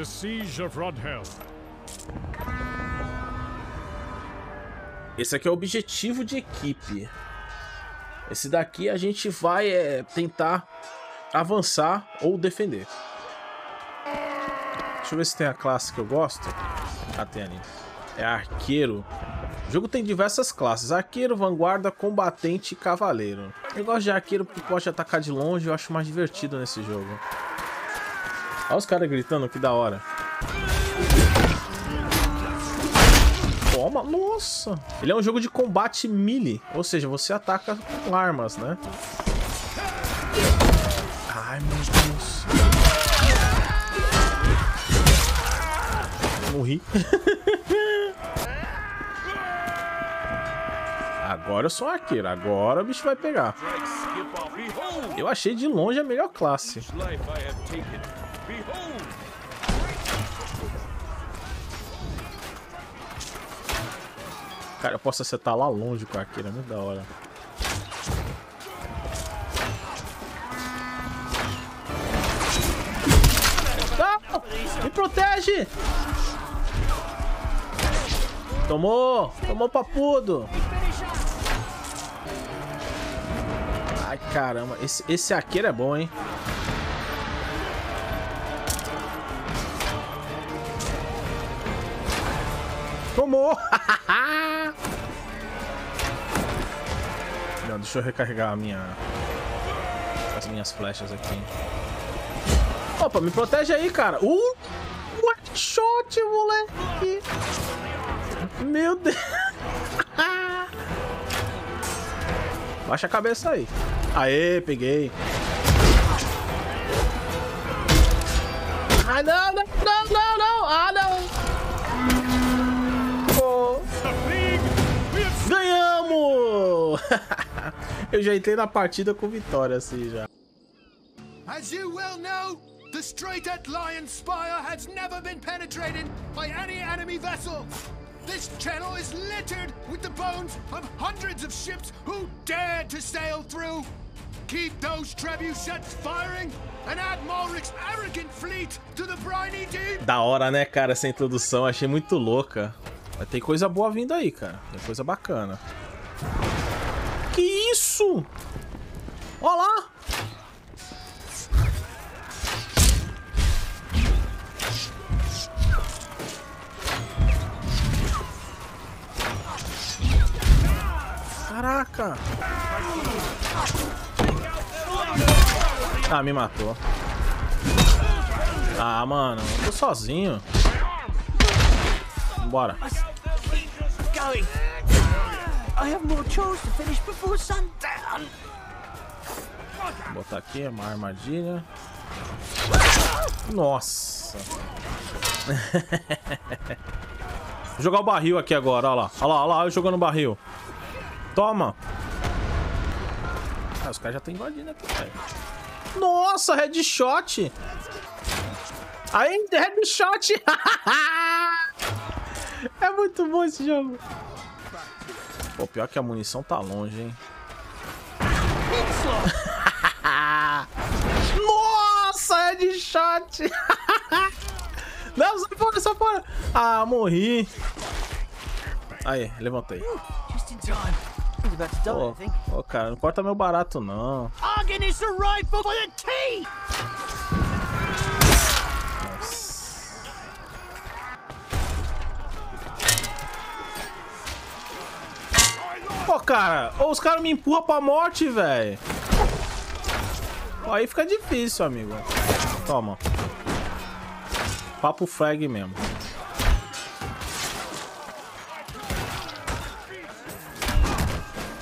The Siege of Rodhell. Esse aqui é o objetivo de equipe. Esse daqui a gente vai tentar avançar ou defender. Deixa eu ver se tem a classe que eu gosto. Ah, tem ali. É arqueiro. O jogo tem diversas classes. Arqueiro, vanguarda, combatente e cavaleiro. Eu gosto de arqueiro porque pode atacar de longe. Eu acho mais divertido nesse jogo. Olha os caras gritando, que da hora. Toma, nossa. Ele é um jogo de combate melee. Ou seja, você ataca com armas, né? Ai, meu Deus. Morri. Agora eu sou um arqueiro. Agora o bicho vai pegar. Eu achei de longe a melhor classe. Cara, eu posso acertar lá longe com a arqueira, é muito da hora. Ah, me protege! Tomou! Tomou papudo! Ai, caramba. Esse arqueiro é bom, hein? Tomou! Não, deixa eu recarregar as minhas flechas aqui. Opa, me protege aí, cara. What shot, moleque. Meu Deus. Baixa a cabeça aí. Aê, peguei. Ai, não, não, não, não, não. Ah, não. Ganhamos! Eu já entrei na partida com vitória, assim, já. As you well know, the strait at Lion Spire has never been penetrated by any enemy vessel. This channel is littered with the bones of hundreds of ships who dared to sail through. Keep those trebuchets firing and add Malric's arrogant fleet to the briny deep. Da hora, né, cara, essa introdução, achei muito louca. Mas tem coisa boa vindo aí, cara. Tem coisa bacana. Que isso? Olha lá! Caraca! Ah, me matou. Ah, mano. Eu tô sozinho. Bora. Vou botar aqui uma armadilha. Nossa. Vou jogar o barril aqui agora, olha lá. Olha lá, olha lá, eu jogando o barril. Toma. Ah, os caras já tem guardinha aqui, velho. Nossa, headshot. Aí, headshot. É muito bom esse jogo. Pô, pior que a munição tá longe, hein? Nossa, é de shot! Não, sai fora, sai fora! Ah, morri! Aí, levantei. Ô, cara, não corta meu barato, não. Pô, cara, ou os caras me empurram pra morte, velho. Aí fica difícil, amigo. Toma. Papo frag mesmo.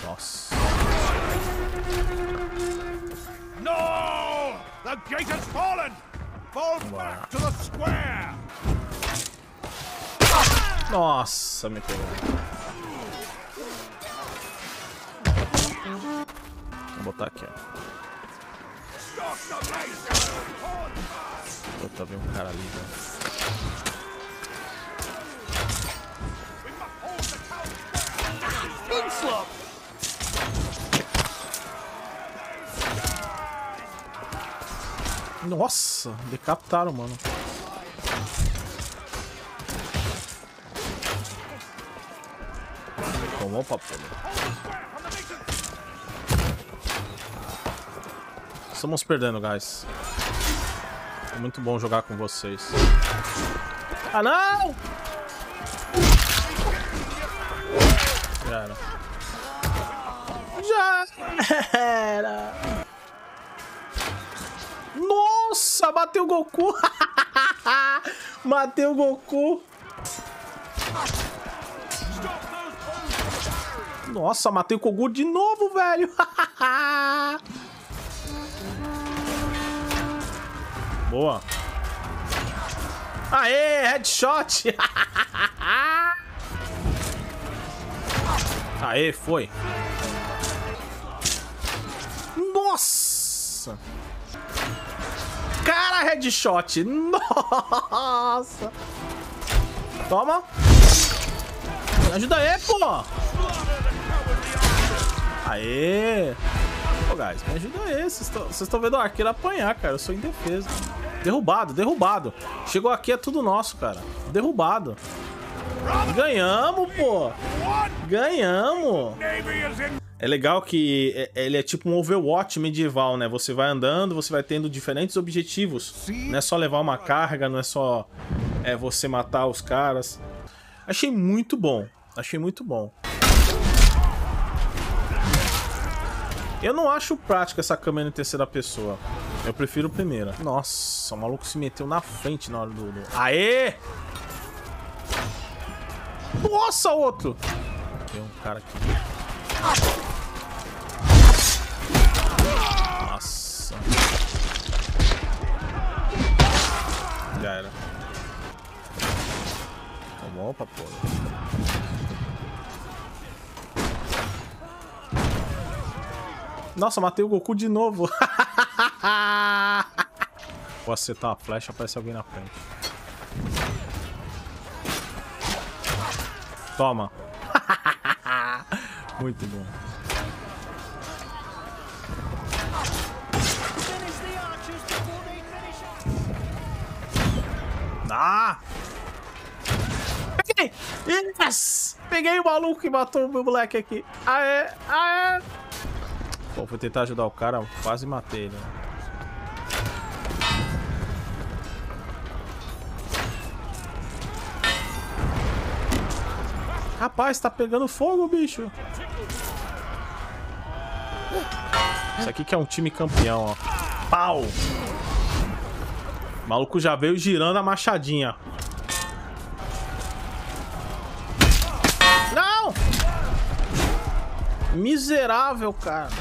Nossa. Não! The gate has fallen. Fall back to the square. Nossa, me pegou. Vou botar aqui, ó. Vou botar bem um cara ali, velho. Nossa, decapitaram, mano. Tomou o papo. Estamos perdendo, guys. É muito bom jogar com vocês. Ah, não! Já era. Nossa, bateu o Goku. Matei o Goku. Nossa, matei o Goku de novo, velho. Boa. Aê, headshot. Aê, foi. Nossa. Cara, headshot. Nossa. Toma. Me ajuda aí, pô. Aê. Pô, guys, me ajuda aí. Vocês estão vendo o arqueiro apanhar, cara. Eu sou indefeso. Derrubado, derrubado. Chegou aqui, é tudo nosso, cara. Derrubado. Ganhamos, pô. Ganhamos. É legal que ele é tipo um Overwatch medieval, né? Você vai andando, você vai tendo diferentes objetivos. Não é só levar uma carga, não é só você matar os caras. Achei muito bom. Achei muito bom. Eu não acho prática essa câmera em terceira pessoa. Eu prefiro a primeira. Nossa, o maluco se meteu na frente na hora do... Aê! Nossa, outro! Tem um cara aqui. Nossa. Já era. Tomou, papo. Nossa, matei o Goku de novo. Vou acertar a flecha, aparece alguém na frente. Toma. Muito bom. Ah! Peguei! Yes! Peguei o maluco e matou o meu moleque aqui. Aê! Aê! Pô, vou tentar ajudar o cara. Quase matei ele. Né? Rapaz, tá pegando fogo, bicho. Isso aqui que é um time campeão, ó. Pau! O maluco já veio girando a machadinha. Não! Miserável, cara.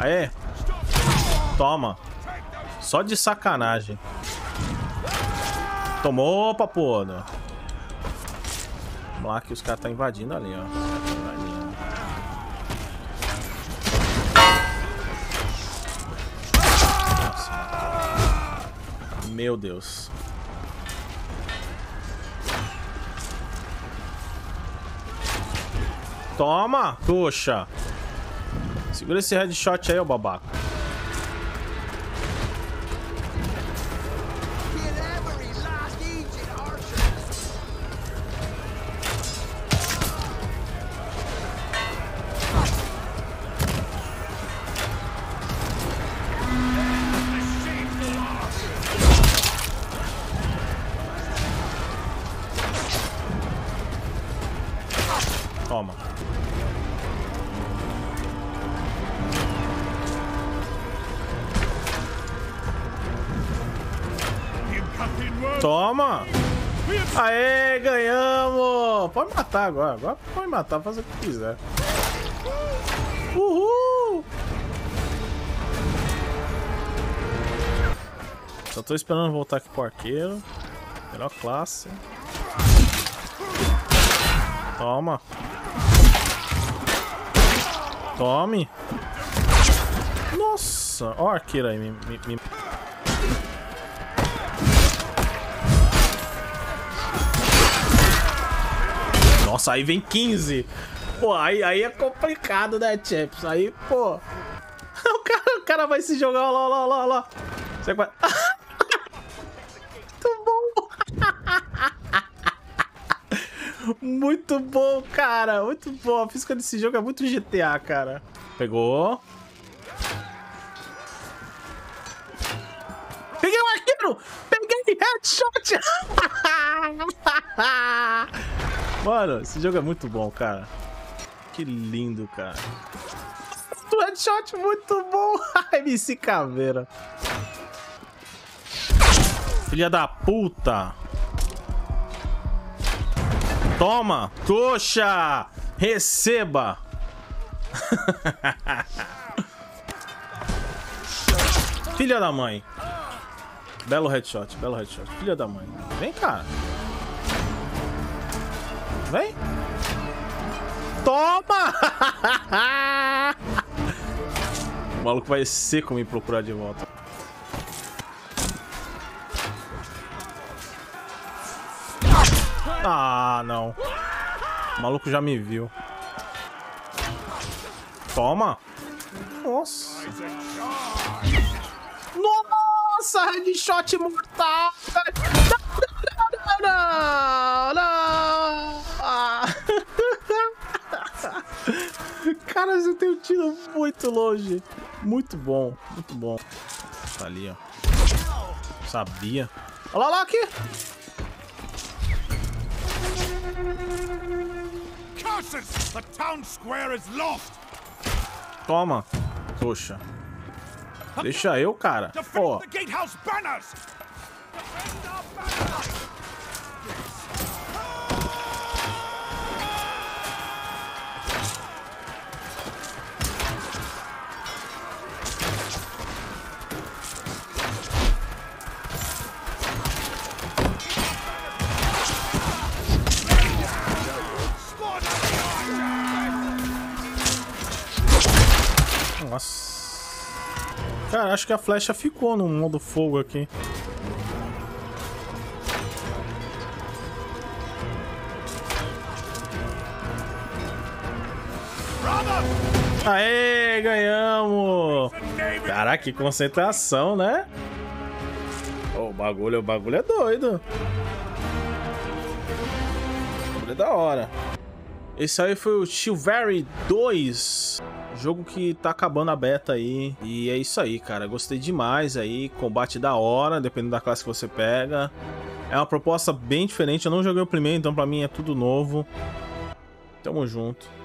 Aê. Toma. Só de sacanagem. Tomou, papo. Vamos lá que os caras estão invadindo ali, ó. Meu Deus. Toma! Puxa! Segura esse headshot aí, ô babaca. Toma. Toma. Aê, ganhamos. Pode matar agora. Agora pode matar, faz o que quiser. Uhul. Só tô esperando voltar aqui pro arqueiro. Melhor classe. Toma. Tome. Nossa. Ó, arqueiro aí. Nossa, aí vem 15. Pô, aí é complicado, né, Champs? Aí, pô. O cara vai se jogar. Ó, lá, lá, lá. Você vai... Muito bom. Muito bom, cara. Muito bom. A física desse jogo é muito GTA, cara. Pegou. Peguei um arqueiro. Peguei headshot. Mano, esse jogo é muito bom, cara. Que lindo, cara. Do headshot, muito bom. MC Caveira. Filha da puta. Toma. Toxa. Receba. Filha da mãe. Belo headshot. Belo headshot. Filha da mãe. Vem, cara. Vem. Toma. O maluco vai seco me procurar de volta. Ah, não. O maluco já me viu. Toma. Nossa. Nossa, headshot mortal. Não, não, não. Ah. Cara, você tem um tiro muito longe. Muito bom, muito bom. Tá ali, ó. Sabia. Olha lá, aqui. Toma. Poxa. Deixa eu, cara. Ó. Cara, acho que a flecha ficou no modo fogo aqui. Aê, ganhamos! Caraca, que concentração, né? Oh, o bagulho é doido. O bagulho é da hora. Esse aí foi o Chivalry 2. Jogo que tá acabando a beta aí. E é isso aí, cara. Gostei demais aí. Combate da hora, dependendo da classe que você pega. É uma proposta bem diferente. Eu não joguei o primeiro, então pra mim é tudo novo. Tamo junto.